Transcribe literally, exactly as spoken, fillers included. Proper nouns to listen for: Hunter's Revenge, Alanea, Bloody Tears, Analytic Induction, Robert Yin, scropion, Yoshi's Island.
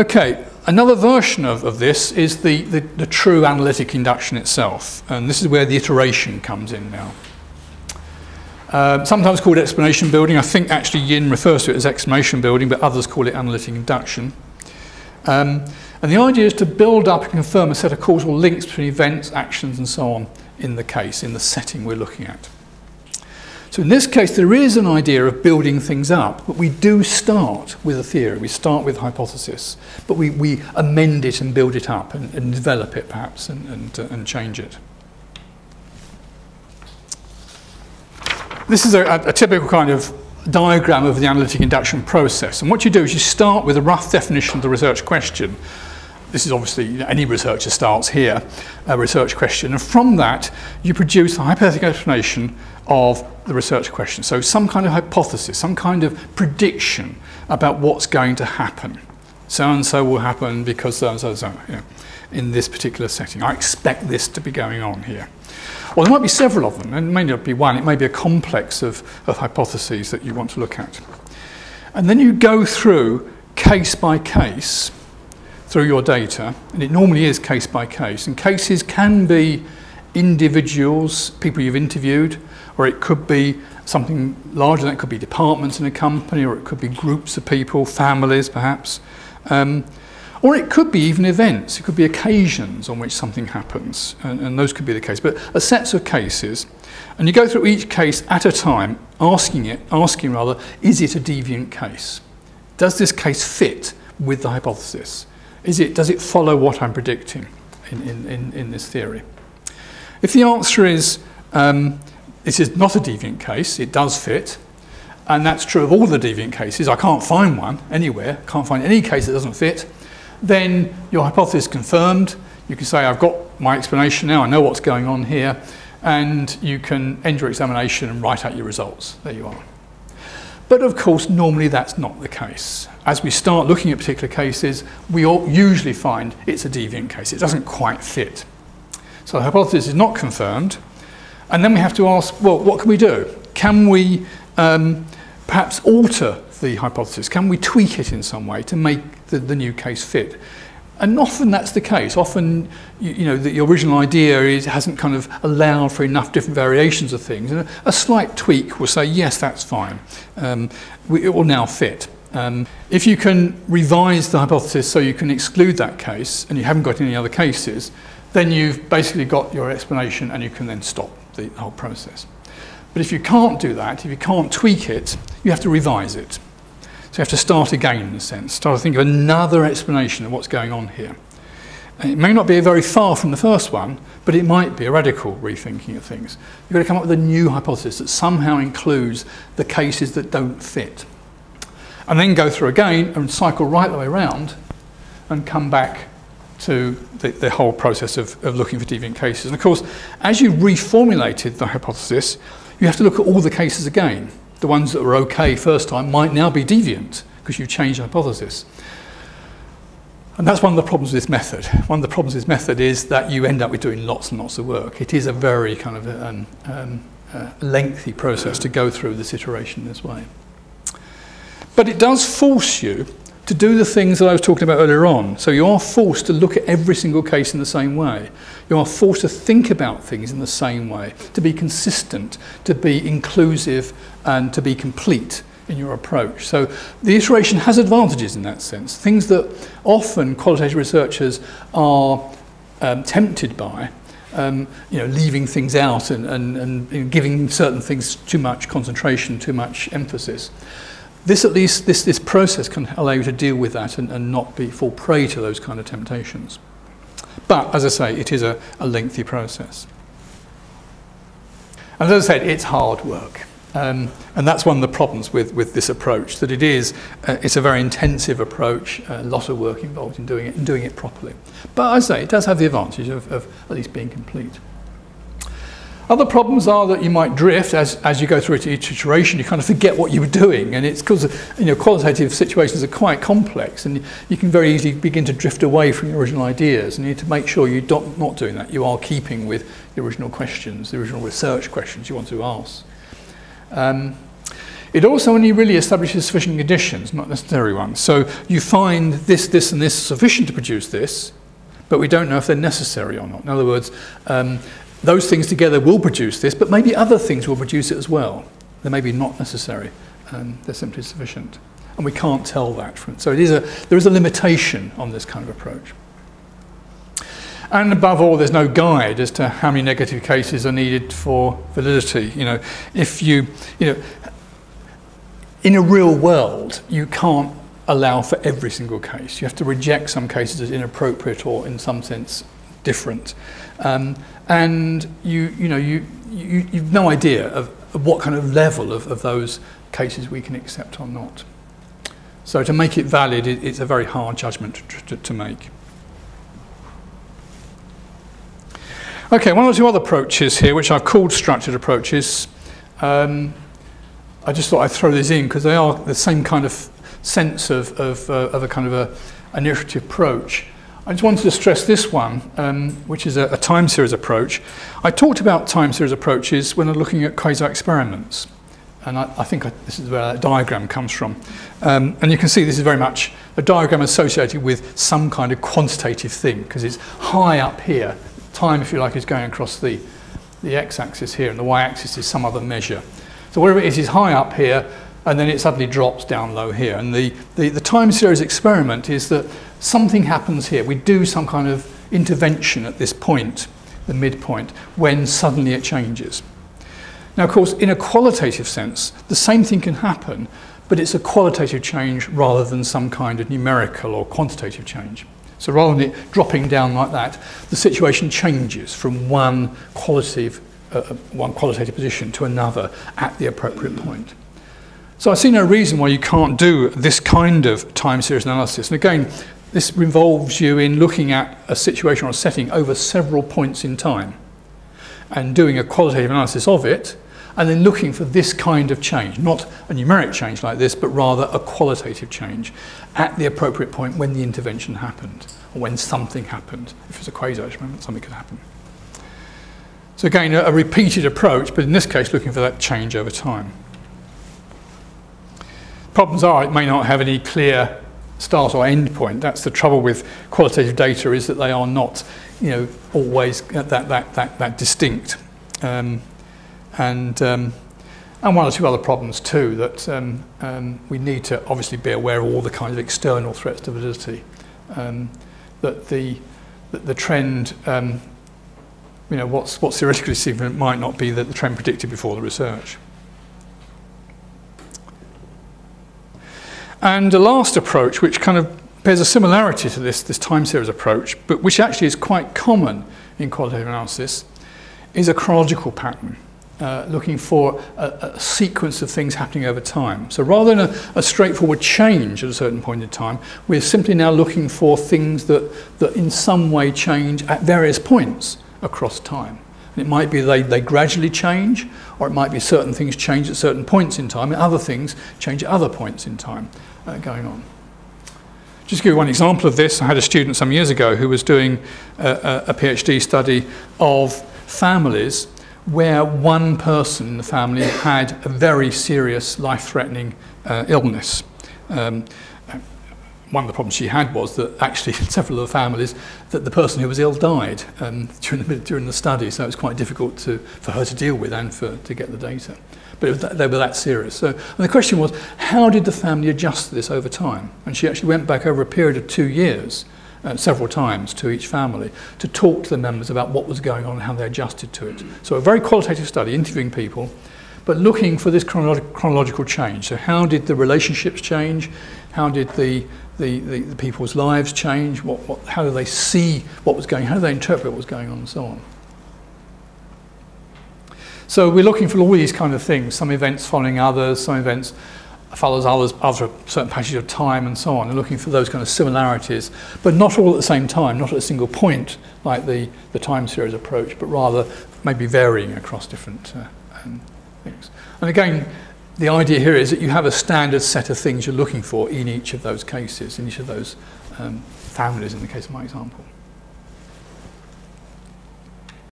Okay, another version of, of this is the, the, the true analytic induction itself, and this is where the iteration comes in now. Uh, sometimes called explanation building. I think actually Yin refers to it as explanation building, but others call it analytic induction. Um, and the idea is to build up and confirm a set of causal links between events, actions and so on in the case, in the setting we're looking at. So in this case there is an idea of building things up, but we do start with a theory, we start with a hypothesis, but we, we amend it and build it up and, and develop it perhaps and, and, uh, and change it. This is a, a typical kind of diagram of the analytic induction process, and what you do is you start with a rough definition of the research question. This is obviously, you know, any researcher starts here, a research question, and from that you produce a hypothetical explanation of the research question. So some kind of hypothesis, some kind of prediction about what's going to happen. So and so will happen because so and so, so you know, in this particular setting. I expect this to be going on here. Well, there might be several of them, and it may not be one, it may be a complex of, of hypotheses that you want to look at. And then you go through case by case through your data, and it normally is case by case, and cases can be individuals, people you've interviewed, or it could be something larger than that. It could be departments in a company, or it could be groups of people, families perhaps, um, or it could be even events, it could be occasions on which something happens, and, and those could be the case, but a sets of cases, and you go through each case at a time, asking it, asking rather, is it a deviant case? Does this case fit with the hypothesis? Is it, does it follow what I'm predicting in, in, in, in this theory? If the answer is, um, this is not a deviant case, it does fit, and that's true of all the deviant cases, I can't find one anywhere, can't find any case that doesn't fit, then your hypothesis is confirmed. You can say, I've got my explanation now, I know what's going on here, and you can end your examination and write out your results. There you are. But of course, normally that's not the case. As we start looking at particular cases, we all usually find it's a deviant case. It doesn't quite fit. So the hypothesis is not confirmed. And then we have to ask, well, what can we do? Can we um, perhaps alter the hypothesis? Can we tweak it in some way to make the, the new case fit? And often that's the case. Often, you, you know, the, the original idea is, hasn't kind of allowed for enough different variations of things. And a, a slight tweak will say, yes, that's fine. Um, we, it will now fit. Um, if you can revise the hypothesis so you can exclude that case and you haven't got any other cases, then you've basically got your explanation and you can then stop the whole process. But if you can't do that, if you can't tweak it, you have to revise it. So you have to start again in a sense, start to think of another explanation of what's going on here. And it may not be very far from the first one, but it might be a radical rethinking of things. You've got to come up with a new hypothesis that somehow includes the cases that don't fit. And then go through again and cycle right the way around and come back to the, the whole process of, of looking for deviant cases. And of course, as you've reformulated the hypothesis, you have to look at all the cases again. The ones that were okay first time might now be deviant because you've changed the hypothesis. And that's one of the problems with this method. One of the problems with this method is that you end up with doing lots and lots of work. It is a very kind of a, um, um, uh, lengthy process to go through this iteration this way. But it does force you to do the things that I was talking about earlier on. So you are forced to look at every single case in the same way. You are forced to think about things in the same way, to be consistent, to be inclusive, and to be complete in your approach. So the iteration has advantages in that sense. Things that often qualitative researchers are um, tempted by, um, you know, leaving things out and, and, and, and giving certain things too much concentration, too much emphasis. This at least, this, this process can allow you to deal with that and, and not be fall prey to those kind of temptations. But, as I say, it is a, a lengthy process. And as I said, it's hard work. Um, and that's one of the problems with, with this approach, that it is, uh, it's a very intensive approach, a lot of work involved in doing it and doing it properly. But, as I say, it does have the advantage of, of at least being complete. Other problems are that you might drift as, as you go through each iteration, you kind of forget what you were doing, and it's because, you know, qualitative situations are quite complex and you can very easily begin to drift away from your original ideas, and you need to make sure you're not doing that. You are keeping with the original questions, the original research questions you want to ask. Um, It also only really establishes sufficient conditions, not necessary ones. So you find this, this, and this sufficient to produce this, but we don't know if they're necessary or not. In other words, um, those things together will produce this, but maybe other things will produce it as well. They may be not necessary, and they're simply sufficient. And we can't tell that from it. So it is a, there is a limitation on this kind of approach. And above all, there's no guide as to how many negative cases are needed for validity. You know, if you, you know, in a real world, you can't allow for every single case. You have to reject some cases as inappropriate or, in some sense, different. Um, and you, you know, you, you, you've no idea of what kind of level of, of those cases we can accept or not. So to make it valid, it, it's a very hard judgment to, to, to make. Okay, one or two other approaches here, which I've called structured approaches. Um, I just thought I'd throw these in because they are the same kind of sense of, of, uh, of a kind of a, an iterative approach. I just wanted to stress this one, um, which is a, a time series approach. I talked about time series approaches when I'm looking at quasar experiments. And I, I think I, this is where that diagram comes from. Um, and you can see this is very much a diagram associated with some kind of quantitative thing, because it's high up here. Time, if you like, is going across the, the x-axis here, and the y-axis is some other measure. So whatever it is is high up here, and then it suddenly drops down low here. And the, the, the time series experiment is that something happens here. We do some kind of intervention at this point, the midpoint, when suddenly it changes. Now, of course, in a qualitative sense, the same thing can happen, but it's a qualitative change rather than some kind of numerical or quantitative change. So rather than it dropping down like that, the situation changes from one qualitative, uh, one qualitative position to another at the appropriate point. So I see no reason why you can't do this kind of time series analysis. And again, this involves you in looking at a situation or a setting over several points in time and doing a qualitative analysis of it, and then looking for this kind of change, not a numeric change like this, but rather a qualitative change at the appropriate point when the intervention happened, or when something happened. If it's a quasar experiment, something could happen. So again, a, a repeated approach, but in this case, looking for that change over time. Problems are it may not have any clear start or end point. That's the trouble with qualitative data, is that they are not, you know, always that, that, that, that distinct. Um, And, um, and one or two other problems too, that um, um, we need to obviously be aware of all the kinds of external threats to validity. Um, that the, that the trend, um, you know, what's, what's theoretically significant might not be that the trend predicted before the research. And the last approach, which kind of bears a similarity to this, this time series approach, but which actually is quite common in qualitative analysis, is a chronological pattern. Uh, looking for a, a sequence of things happening over time. So rather than a, a straightforward change at a certain point in time, we're simply now looking for things that, that in some way change at various points across time. And it might be they, they gradually change, or it might be certain things change at certain points in time, and other things change at other points in time uh, going on. Just to give you one example of this, I had a student some years ago who was doing a, a, a PhD study of families where one person in the family had a very serious life-threatening uh, illness. Um, one of the problems she had was that actually in several of the families that the person who was ill died um, during, the, during the study, so it was quite difficult to, for her to deal with and for, to get the data. But it was that, they were that serious. So, and the question was, how did the family adjust to this over time? And she actually went back over a period of two years Uh, several times to each family to talk to the members about what was going on and how they adjusted to it. So a very qualitative study, interviewing people, but looking for this chronolo chronological change. So how did the relationships change? How did the, the, the, the people's lives change? What, what, how do they see what was going on? How do they interpret what was going on and so on? So we're looking for all these kind of things, some events following others, some events follows others after a certain passage of time and so on, and looking for those kind of similarities, but not all at the same time, not at a single point like the, the time series approach, but rather maybe varying across different uh, um, things. And again, the idea here is that you have a standard set of things you're looking for in each of those cases, in each of those um, families in the case of my example.